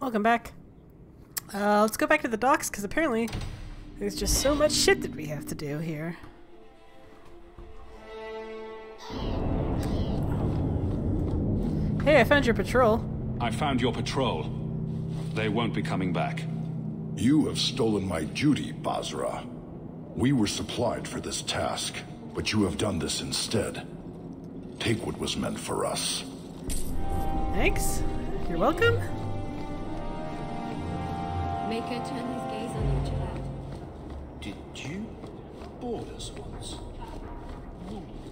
Welcome back. Let's go back to the docks, because apparently there's just so much shit that we have to do here. Hey, I found your patrol. I found your patrol. They won't be coming back. You have stolen my duty, Basra. We were supplied for this task, but you have done this instead. Take what was meant for us. Thanks. You're welcome. Maker turned his gaze on each other. Did you board us once?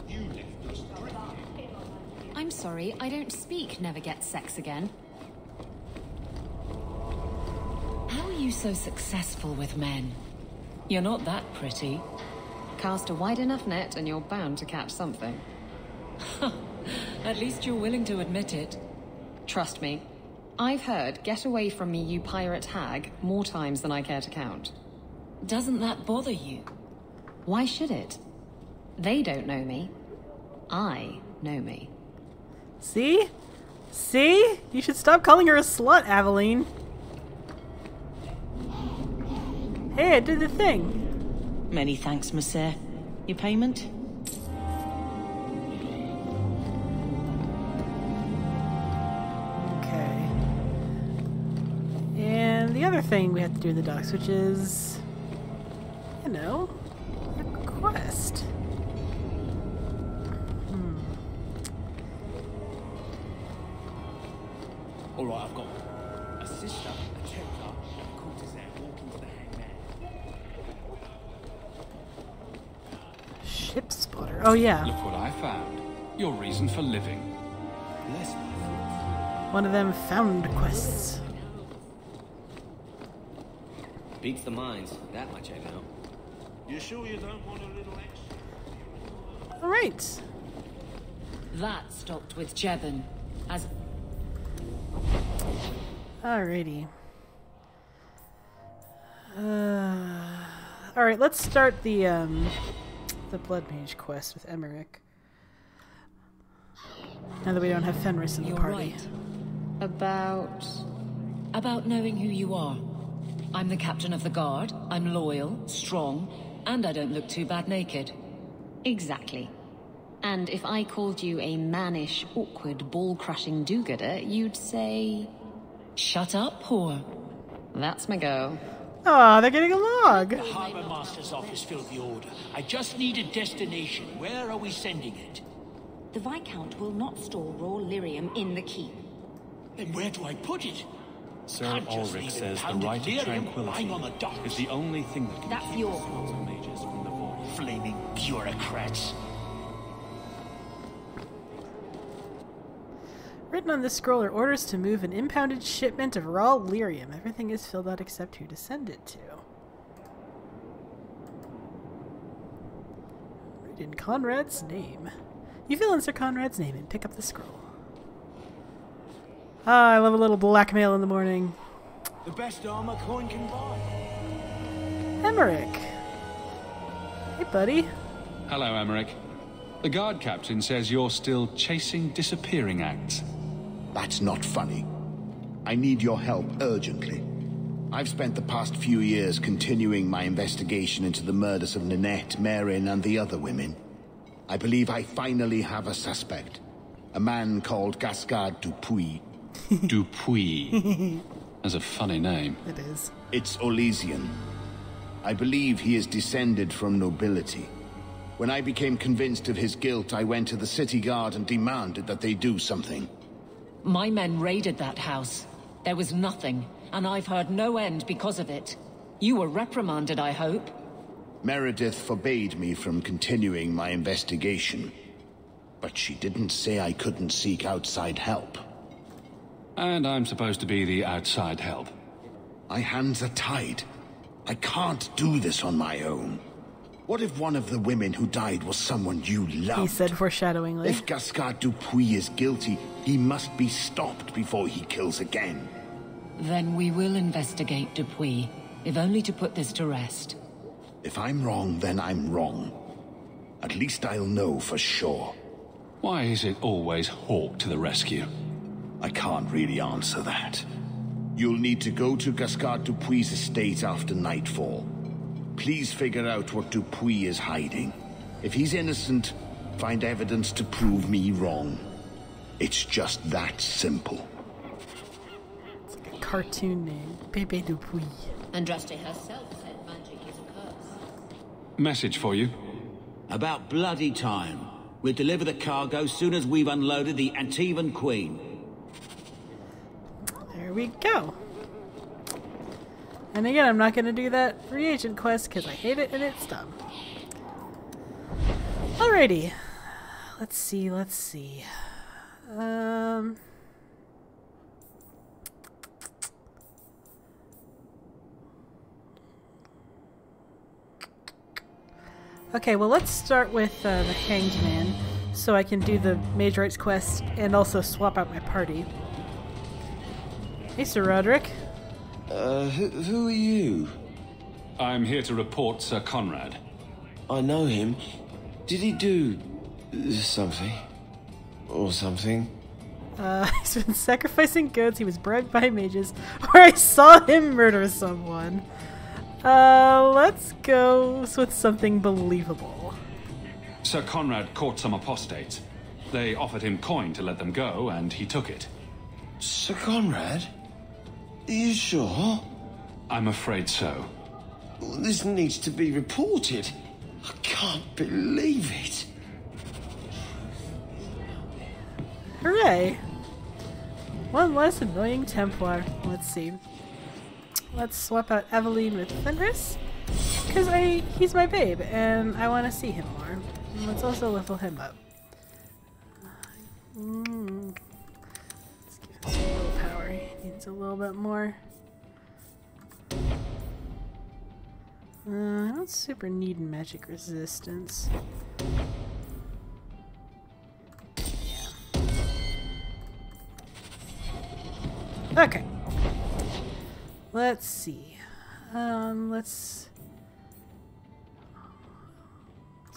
You left us drinking. I'm sorry, I don't speak never get sex again. How are you so successful with men? You're not that pretty. Cast a wide enough net and you're bound to catch something. At least you're willing to admit it. Trust me. I've heard, "Get away from me, you pirate hag," more times than I care to count. Doesn't that bother you? Why should it? They don't know me. I know me. See? See? You should stop calling her a slut, Aveline. Hey, I did the thing. Many thanks, Monsieur. Your payment? Thing we have to do in the docks, which is, you know, a quest. All right, I've got a sister, a checker, and a courtesan walking to the hangman. Ship spotter. Oh yeah. Look what I found. Your reason for living. One of them found quests. Beats the mines, that much I know. You sure you don't want a little extra? All right. That stopped with Jevon. As. Alrighty. All right, let's start the Blood Mage quest with Emmerich. Now that we don't have Fenris in the party. Right. About knowing who you are. I'm the captain of the guard, I'm loyal, strong, and I don't look too bad naked. Exactly. And if I called you a mannish, awkward, ball-crushing do-gooder, you'd say... Shut up, whore. That's my go. Aw, they're getting a log! The harbour master's office filled the order. I just need a destination. Where are we sending it? The Viscount will not store raw lyrium in the keep. Then where do I put it? Sir Ulrich says the right of tranquility is the only thing that can keep the souls of mages from the void. Flaming bureaucrats. Written on this scroll are orders to move an impounded shipment of raw lyrium. Everything is filled out except who to send it to. Read in Conrad's name. You fill in Sir Conrad's name and pick up the scroll. Ah, I love a little blackmail in the morning. The best armor coin can buy. Emmerich. Hey, buddy. Hello, Emmerich. The guard captain says you're still chasing disappearing acts. That's not funny. I need your help urgently. I've spent the past few years continuing my investigation into the murders of Nanette, Marin, and the other women. I believe I finally have a suspect. A man called Gascard DuPuis. Dupuis. That's a funny name. It is. It's Orlesian. I believe he is descended from nobility. When I became convinced of his guilt, I went to the city guard and demanded that they do something. My men raided that house. There was nothing, and I've heard no end because of it. You were reprimanded, I hope. Meredith forbade me from continuing my investigation. But she didn't say I couldn't seek outside help. And I'm supposed to be the outside help. My hands are tied. I can't do this on my own. What if one of the women who died was someone you loved? He said foreshadowingly. If Gascard DuPuis is guilty, he must be stopped before he kills again. Then we will investigate DuPuis, if only to put this to rest. If I'm wrong, then I'm wrong. At least I'll know for sure. Why is it always Hawke to the rescue? I can't really answer that. You'll need to go to Gascard DuPuis' estate after nightfall. Please figure out what DuPuis is hiding. If he's innocent, find evidence to prove me wrong. It's just that simple. It's like a cartoon name. Pepe DuPuis. Andraste herself said magic is a curse. Message for you. About bloody time. We'll deliver the cargo soon as we've unloaded the Antivan Queen. There we go. And again, I'm not going to do that reagent quest because I hate it and it's dumb. Alrighty. Let's see, let's see. Okay, well let's start with the Hanged Man so I can do the Mage Rites quest and also swap out my party. Hey, Sir Roderick. Who are you? I'm here to report Sir Conrad. I know him. Did he do something? Or something? He's been sacrificing goats, he was bribed by mages, or I saw him murder someone. Let's go with something believable. Sir Conrad caught some apostates. They offered him coin to let them go, and he took it. Sir Conrad? Are you sure? I'm afraid so. Well, this needs to be reported. I can't believe it. Hooray. One less annoying Templar. Let's see. Let's swap out Eveline with Fenris. Because he's my babe and I want to see him more. And let's also level him up. Let's give him some willpower. He needs a little bit more. I don't super need magic resistance. Yeah. Okay. Let's see. Let's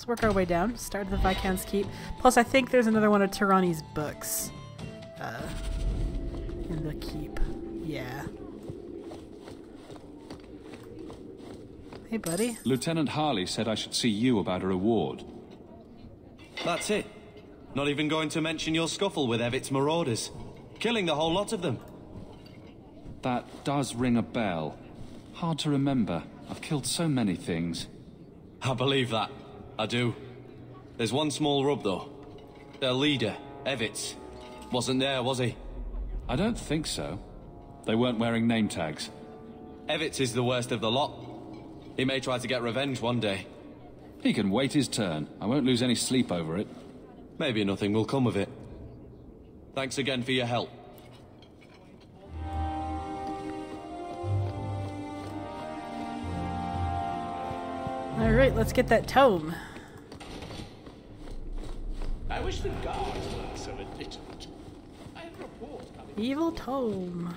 work our way down. Start at the Viscount's Keep. Plus, I think there's another one of Tirani's books in the keep. Yeah. Hey, buddy. Lieutenant Harley said I should see you about a reward. That's it. Not even going to mention your scuffle with Evitz marauders. Killing the whole lot of them. That does ring a bell. Hard to remember. I've killed so many things. I believe that. I do. There's one small rub, though. Their leader, Evitz, wasn't there, was he? I don't think so. They weren't wearing name tags. Evitz is the worst of the lot. He may try to get revenge one day. He can wait his turn. I won't lose any sleep over it. Maybe nothing will come of it. Thanks again for your help. Alright, let's get that tome. I wish the guards were so vigilant. I have a report coming. Evil tome.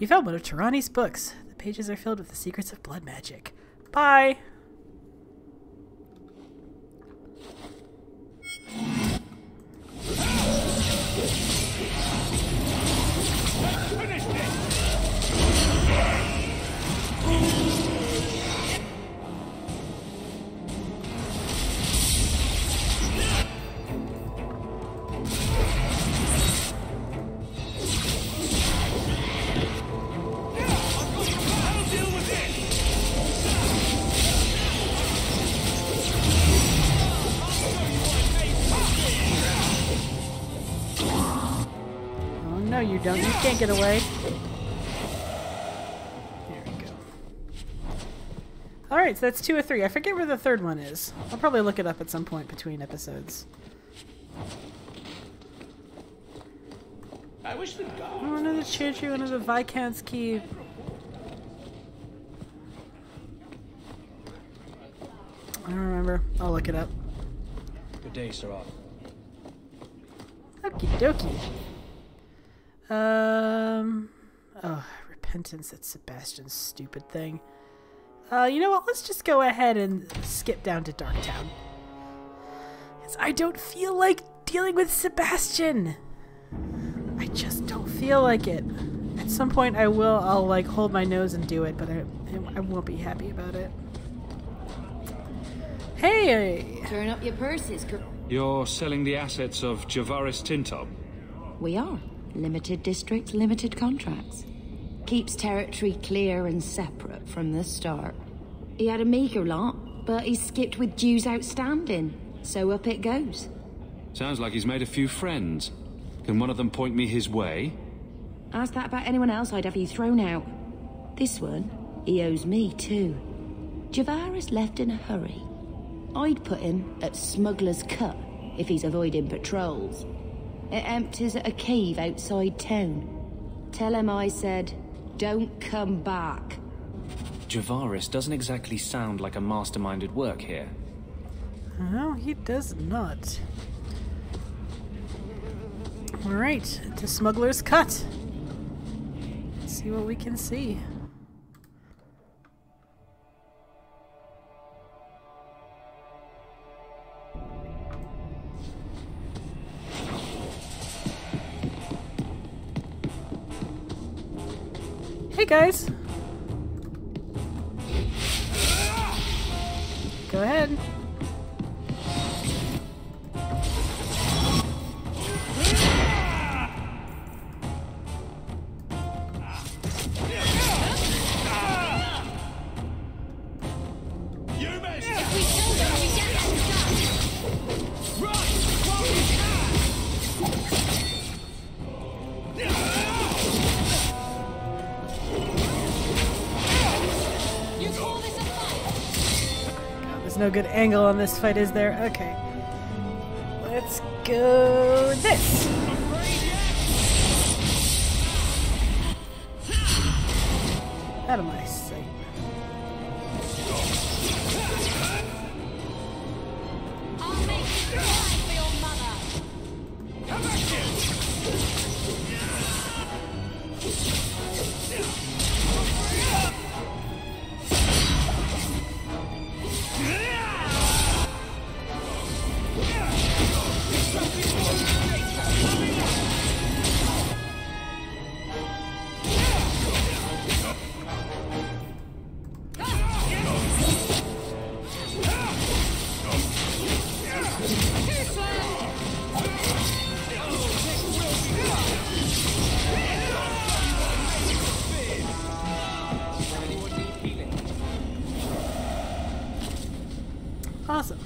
You found one of Tirani's books. Pages are filled with the secrets of blood magic. Bye! You can't get away. There we go. Alright, so that's 2 or 3. I forget where the third one is. I'll probably look it up at some point between episodes. I wish the guards. Oh, another chantry, another Viscount's Keep. I don't remember. I'll look it up. Good day, Serrah. Okie dokie. Oh, repentance, that's Sebastian's stupid thing. You know what, let's just go ahead and skip down to Darktown. Because I don't feel like dealing with Sebastian! I just don't feel like it. I at some point I will. I'll like hold my nose and do it, but I won't be happy about it. Hey! Turn up your purses. You're selling the assets of Javaris Tintop. We are. Limited districts, limited contracts. Keeps territory clear and separate from the start. He had a meager lot, but he skipped with dues outstanding. So up it goes. Sounds like he's made a few friends. Can one of them point me his way? Ask that about anyone else, I'd have you thrown out. This one, he owes me too. Javaris left in a hurry. I'd put him at Smuggler's Cut if he's avoiding patrols. It empties at a cave outside town. Tell him I said, don't come back. Javaris doesn't exactly sound like a mastermind at work here. No, he does not. Alright, to Smuggler's Cut. Let's see what we can see. Hey guys! Go ahead. No good angle on this fight, is there? Okay. Let's go this. Out of my sight. I'll make you cry for your mother. Come back here. Awesome.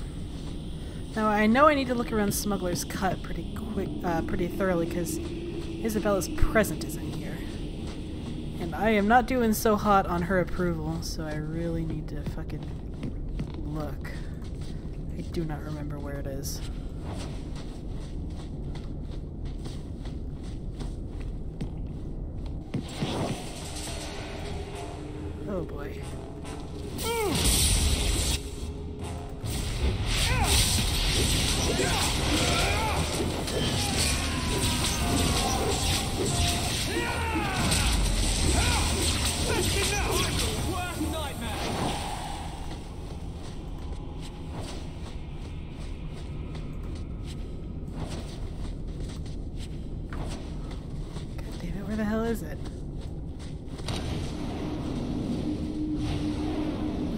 Now I know I need to look around Smuggler's Cut pretty thoroughly because Isabella's present isn't here, and I am not doing so hot on her approval. So I really need to fucking look. I do not remember where it is. Oh boy.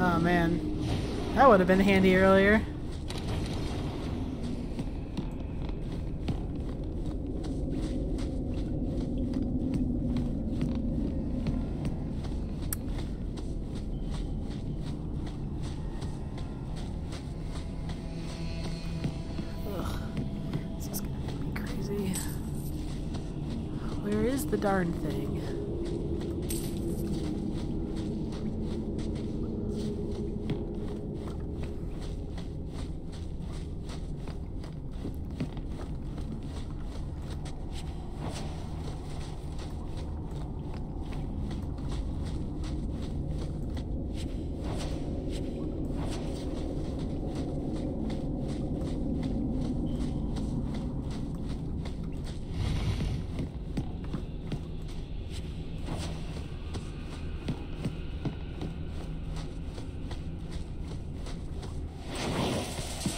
Oh man, that would have been handy earlier. Ugh, this is gonna make me crazy. Where is the darn thing?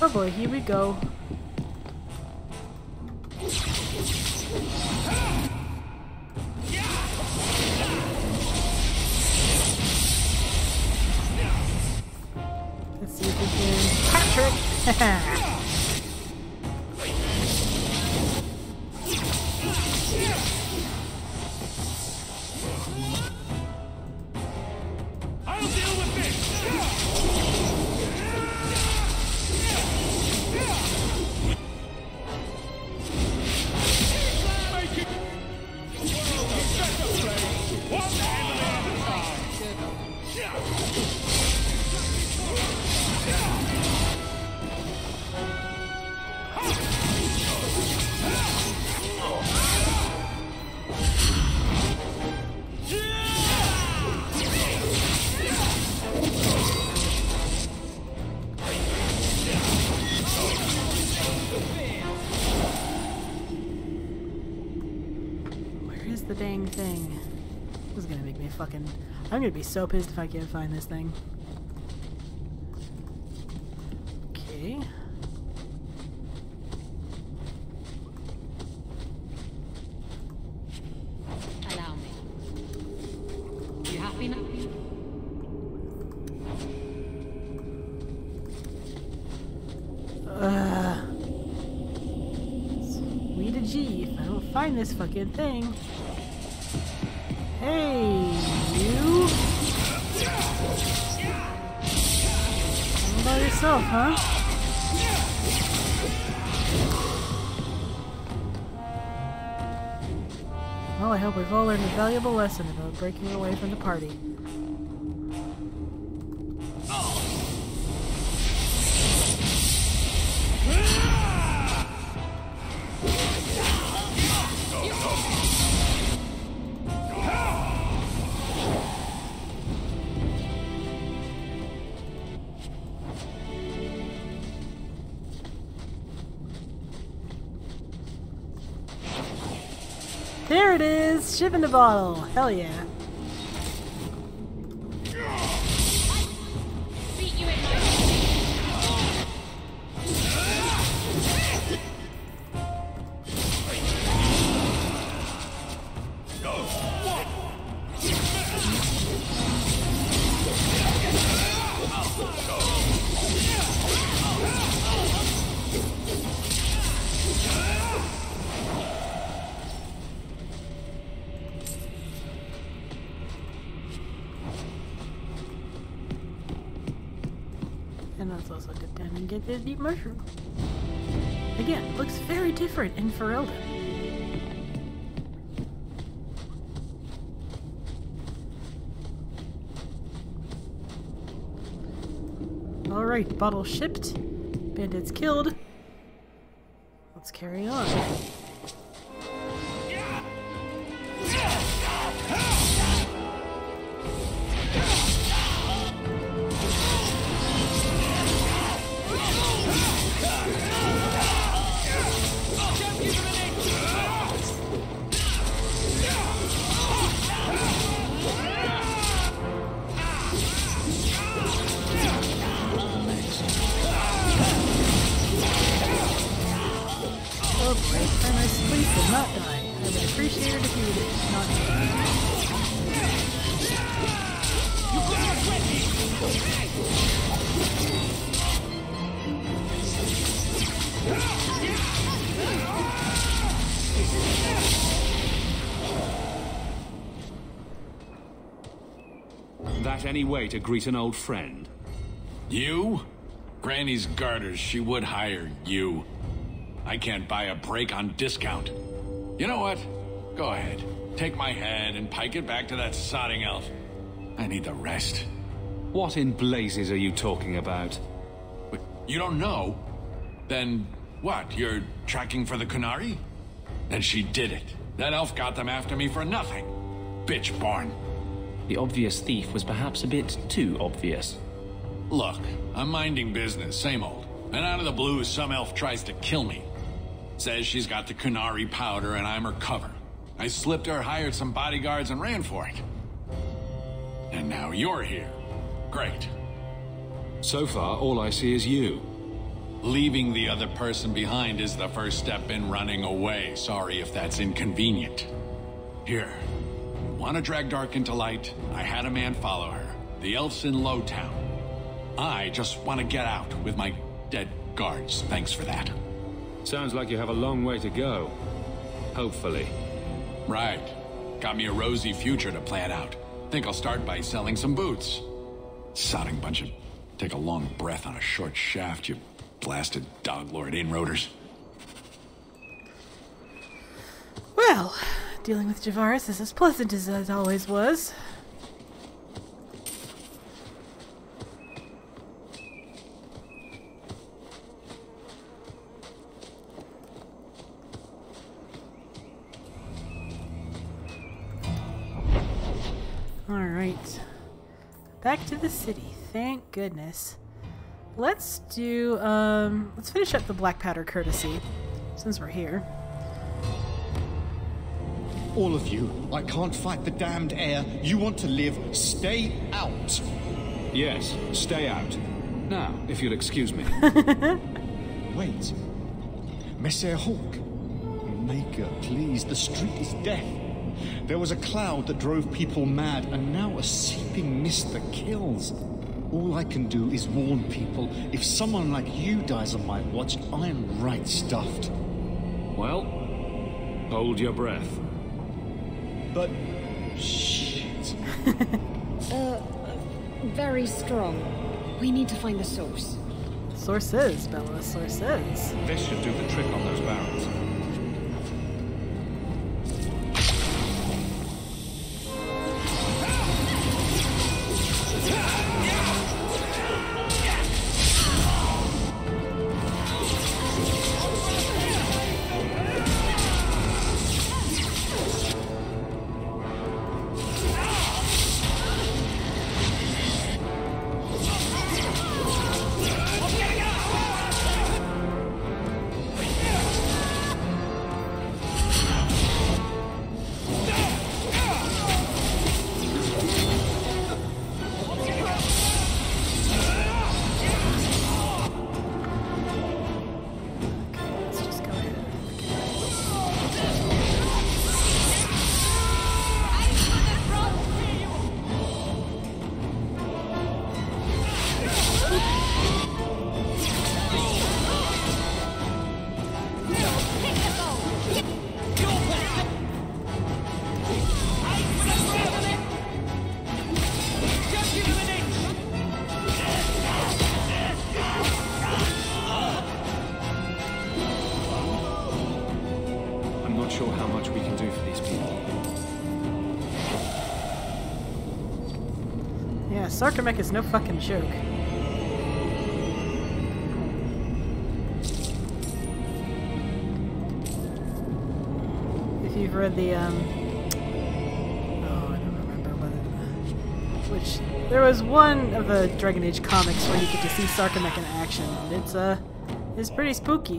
Oh boy, here we go. I'm gonna be so pissed if I can't find this thing. Okay. Allow me. You happy now? Sweet a G, if I don't find this fucking thing. Yourself, huh? Well, I hope we've all learned a valuable lesson about breaking away from the party. Ship in the bottle, hell yeah. This deep mushroom. Again, looks very different in Ferelden. Alright, bottle shipped. Bandits killed. Let's carry on. Any way to greet an old friend? You? Granny's garters, she would hire you. I can't buy a break on discount. You know what? Go ahead. Take my head and pike it back to that sodding elf. I need the rest. What in blazes are you talking about? But you don't know? Then what? You're tracking for the Kunari? And she did it. That elf got them after me for nothing. Bitchborn. The obvious thief was perhaps a bit too obvious. Look, I'm minding business, same old. And out of the blue, some elf tries to kill me. Says she's got the Kunari powder and I'm her cover. I slipped her, hired some bodyguards, and ran for it. And now you're here. Great. So far, all I see is you. Leaving the other person behind is the first step in running away. Sorry if that's inconvenient. Here. Want to drag dark into light? I had a man follow her. The elf's in Lowtown. I just want to get out with my dead guards, thanks for that. Sounds like you have a long way to go. Hopefully. Right. Got me a rosy future to plan out. Think I'll start by selling some boots. Sodding bunch of... Take a long breath on a short shaft, you blasted doglord inroaders. Well, dealing with Javaris is as pleasant as it always was. Alright. Back to the city. Thank goodness. Let's do, let's finish up the black powder courtesy, since we're here. All of you, I can't fight the damned air. You want to live, stay out. Yes, stay out. Now, if you'll excuse me. Wait. Serrah Hawke. Maker, please, the street is death. There was a cloud that drove people mad, and now a seeping mist that kills. All I can do is warn people. If someone like you dies on my watch, I am right stuffed. Well, hold your breath. But... shit. Very strong. We need to find the source. Sources, Bella, sources. This should do the trick on those barrels. Saar Qamek is no fucking joke. If you've read the, oh, I don't remember which, there was one of the Dragon Age comics where you get to see Saar Qamek in action, and it's pretty spooky.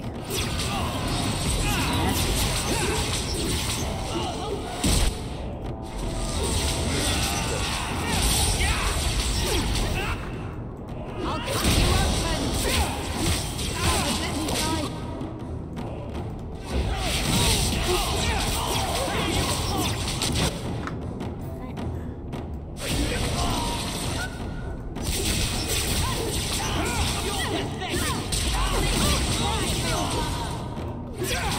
Yeah!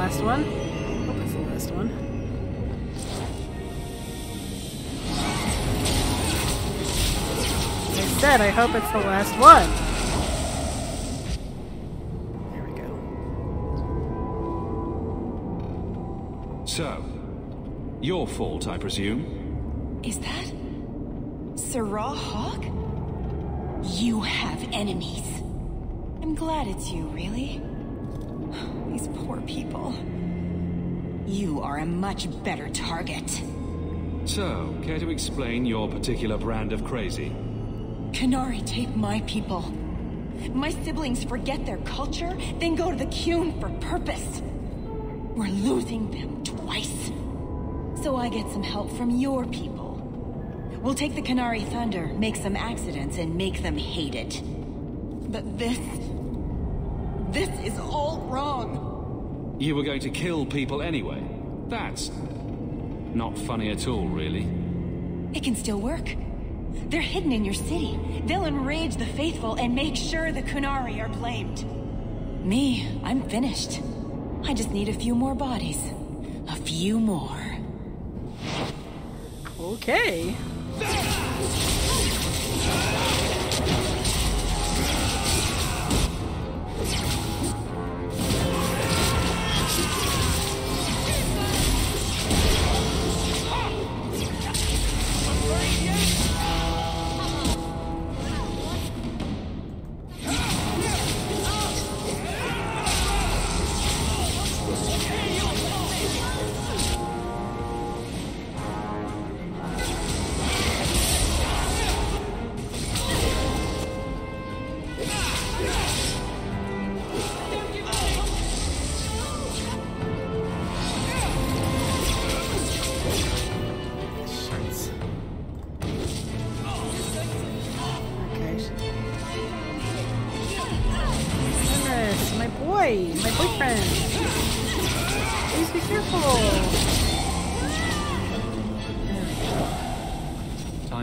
last one. I hope it's the last one. As I said, I hope it's the last one. There we go. So, your fault, I presume? Is that... Serrah Hawke? You have enemies. I'm glad it's you, really. These poor people. You are a much better target. So, care to explain your particular brand of crazy? Kunari take my people. My siblings forget their culture, then go to the Qun for purpose. We're losing them twice. So I get some help from your people. We'll take the Kunari thunder, make some accidents, and make them hate it. But this is all wrong. You were going to kill people anyway. That's not funny at all, really. It can still work. They're hidden in your city. They'll enrage the faithful and make sure the Kunari are blamed. Me, I'm finished. I just need a few more bodies. A few more. Okay.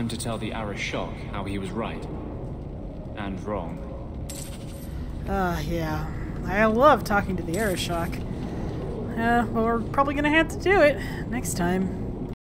To tell the Arishok how he was right and wrong. Yeah. I love talking to the Arishok. But we're probably gonna have to do it next time.